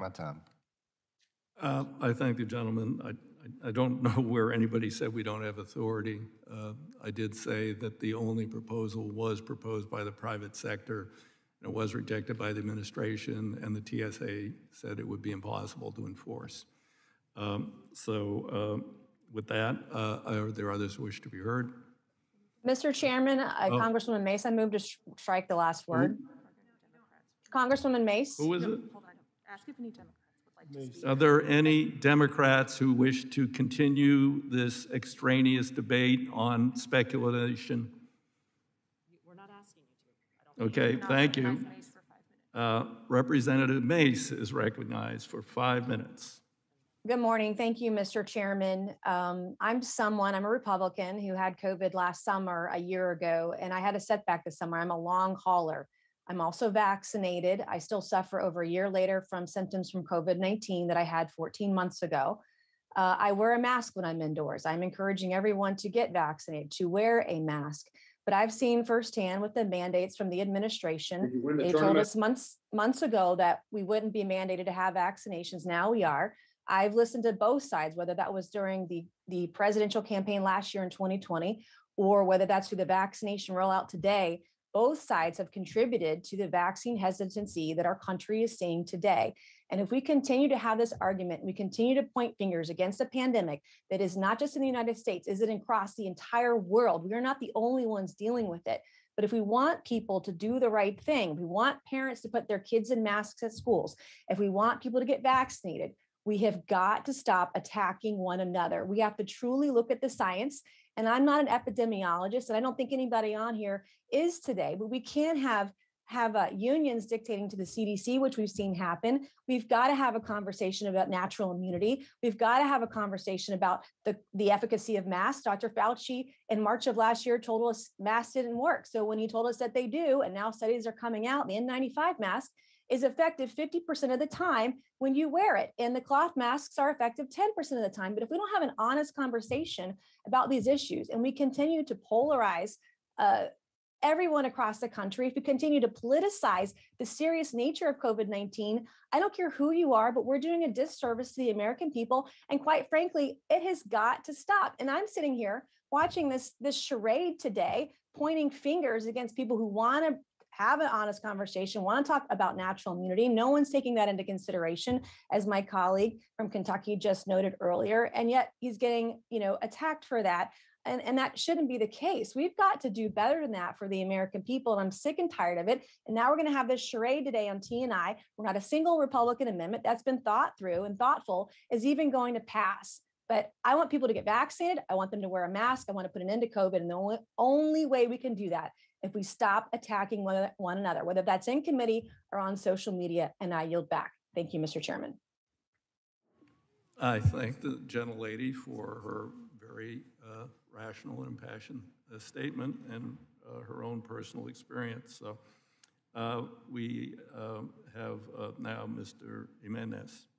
my time. I thank the gentleman. I don't know where anybody said we don't have authority. I did say that the only proposal was proposed by the private sector, and it was rejected by the administration, and the TSA said it would be impossible to enforce. With that, are there others who wish to be heard? Mr. Chairman, Congresswoman Mace, I move to strike the last word. Who? Congresswoman Mace. Who is it? Hold on. Ask if any Democrats would like to speak. Are there any Democrats who wish to continue this extraneous debate on speculation? We're not asking you to. Okay, thank you. Representative Mace is recognized for 5 minutes. Good morning. Thank you, Mr. Chairman. I'm a Republican who had COVID last summer, a year ago, and I had a setback this summer. I'm a long hauler. I'm also vaccinated. I still suffer over a year later from symptoms from COVID-19 that I had 14 months ago. I wear a mask when I'm indoors. I'm encouraging everyone to get vaccinated, to wear a mask. But I've seen firsthand with the mandates from the administration, they told us months ago that we wouldn't be mandated to have vaccinations. Now we are. I've listened to both sides, whether that was during the presidential campaign last year in 2020, or whether that's through the vaccination rollout today. Both sides have contributed to the vaccine hesitancy that our country is seeing today. And if we continue to have this argument, we continue to point fingers against a pandemic that is not just in the United States, is it across the entire world? We are not the only ones dealing with it. But if we want people to do the right thing, we want parents to put their kids in masks at schools, if we want people to get vaccinated, we have got to stop attacking one another. We have to truly look at the science. And I'm not an epidemiologist, and I don't think anybody on here is today, but we can't have unions dictating to the CDC, which we've seen happen. We've got to have a conversation about natural immunity. We've got to have a conversation about the efficacy of masks. Dr. Fauci in March of last year told us masks didn't work. So when he told us that they do, and now studies are coming out, the N95 mask is effective 50% of the time when you wear it. And the cloth masks are effective 10% of the time. But if we don't have an honest conversation about these issues, and we continue to polarize everyone across the country, if we continue to politicize the serious nature of COVID-19, I don't care who you are, but we're doing a disservice to the American people. And quite frankly, it has got to stop. And I'm sitting here watching this charade today, pointing fingers against people who want to have an honest conversation, want to talk about natural immunity. No one's taking that into consideration, as my colleague from Kentucky just noted earlier, and yet he's getting, attacked for that. And that shouldn't be the case. We've got to do better than that for the American people, and I'm sick and tired of it. And now we're going to have this charade today on TNI. We're not a single Republican amendment that's been thought through and thoughtful is even going to pass. But I want people to get vaccinated. I want them to wear a mask. I want to put an end to COVID. And the only way we can do that if we stop attacking one another, whether that's in committee or on social media, and I yield back. Thank you, Mr. Chairman. I thank the gentlelady for her very rational and impassioned statement and her own personal experience. So we have now Mr. Jimenez.